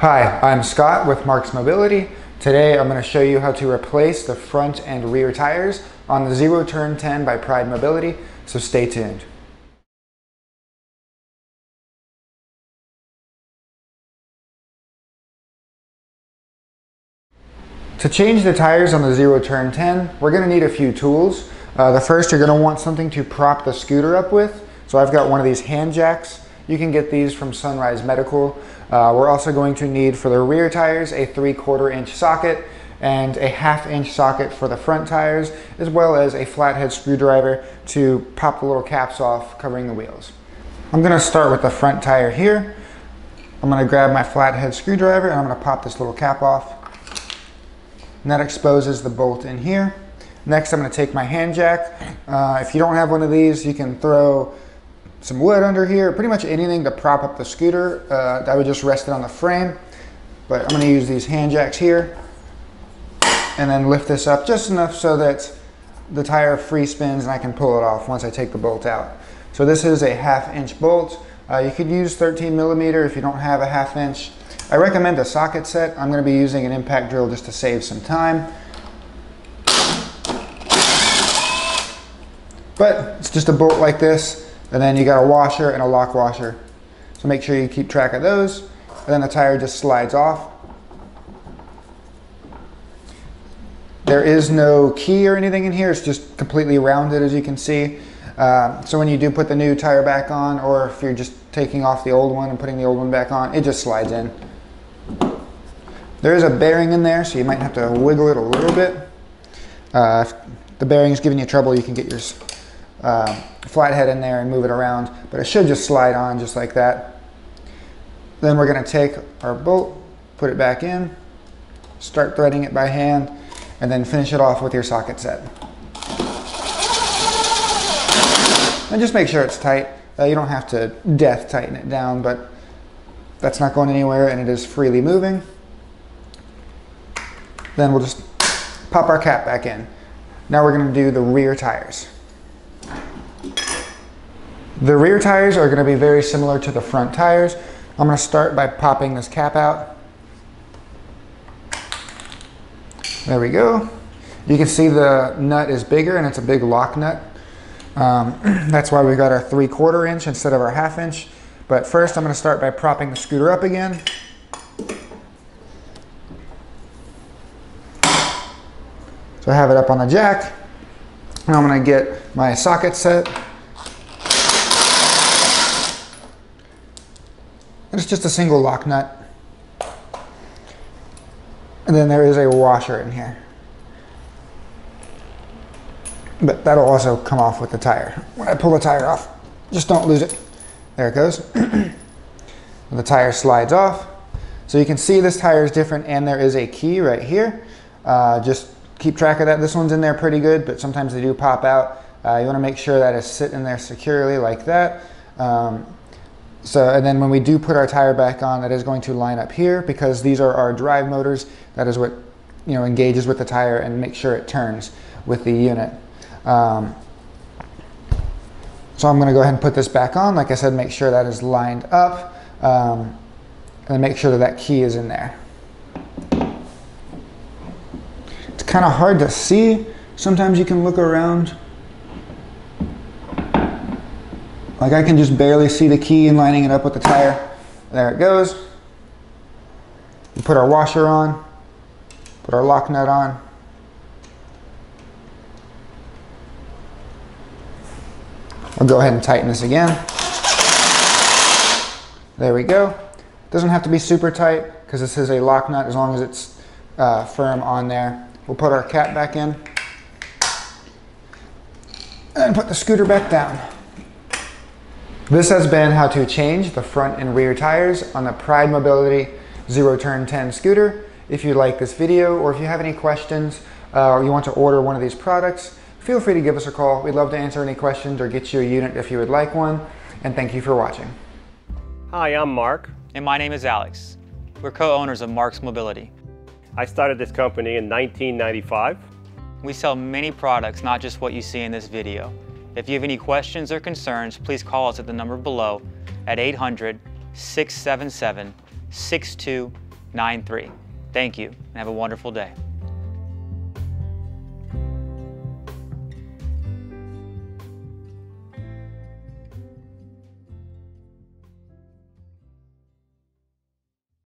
Hi, I'm Scott with Marc's Mobility. Today I'm going to show you how to replace the front and rear tires on the Zero Turn 10 by Pride Mobility, so stay tuned. To change the tires on the Zero Turn 10, we're going to need a few tools. The first, you're going to want something to prop the scooter up with. So I've got one of these hand jacks. You can get these from Sunrise Medical. We're also going to need for the rear tires a 3/4 inch socket and a 1/2 inch socket for the front tires, as well as a flathead screwdriver to pop the little caps off covering the wheels. I'm gonna start with the front tire here. I'm gonna grab my flathead screwdriver and I'm gonna pop this little cap off. And that exposes the bolt in here. Next, I'm gonna take my hand jack. If you don't have one of these, you can throw some wood under here, pretty much anything to prop up the scooter. I would just rest it on the frame, but I'm going to use these hand jacks here and then lift this up just enough so that the tire free spins and I can pull it off once I take the bolt out. So this is a 1/2 inch bolt. You could use 13 millimeter if you don't have a 1/2 inch. I recommend a socket set. I'm going to be using an impact drill just to save some time. But it's just a bolt like this. And then you got a washer and a lock washer. So make sure you keep track of those. And then the tire just slides off. There is no key or anything in here. It's just completely rounded, as you can see. So when you do put the new tire back on, or if you're just taking off the old one and putting the old one back on, it just slides in. There is a bearing in there, so you might have to wiggle it a little bit. If the bearing's giving you trouble, you can get your flathead in there and move it around, but it should just slide on just like that. Then we're going to take our bolt, put it back in, start threading it by hand, and then finish it off with your socket set. And just make sure it's tight. You don't have to death tighten it down, but that's not going anywhere and it is freely moving. Then we'll just pop our cap back in. Now we're going to do the rear tires. The rear tires are going to be very similar to the front tires. I'm going to start by popping this cap out. There we go. You can see the nut is bigger and it's a big lock nut. That's why we got our 3/4 inch instead of our 1/2 inch. But first I'm going to start by propping the scooter up again. So I have it up on the jack. And I'm going to get my socket set. It's just a single lock nut. And then there is a washer in here. But that'll also come off with the tire. When I pull the tire off, just don't lose it. There it goes. The tire slides off. So you can see this tire is different and there is a key right here. Just keep track of that. This one's in there pretty good, but sometimes they do pop out. You want to make sure that is sitting in there securely like that. And then when we do put our tire back on, that is going to line up here because these are our drive motors. That is what, you know, engages with the tire and makes sure it turns with the unit. So I'm going to go ahead and put this back on. Like I said, make sure that is lined up and make sure that that key is in there. It's kind of hard to see. Sometimes you can look around. Like I can just barely see the key and lining it up with the tire. There it goes. We put our washer on, put our lock nut on. I'll go ahead and tighten this again. There we go. Doesn't have to be super tight because this is a lock nut as long as it's firm on there. We'll put our cap back in and put the scooter back down. This has been how to change the front and rear tires on the Pride Mobility Zero Turn 10 scooter. If you like this video or if you have any questions or you want to order one of these products, feel free to give us a call. We'd love to answer any questions or get you a unit if you would like one. And thank you for watching. Hi, I'm Mark. And my name is Alex. We're co-owners of Marc's Mobility. I started this company in 1995. We sell many products, not just what you see in this video. If you have any questions or concerns, please call us at the number below at 800-677-6255. 9-3. Thank you, and have a wonderful day.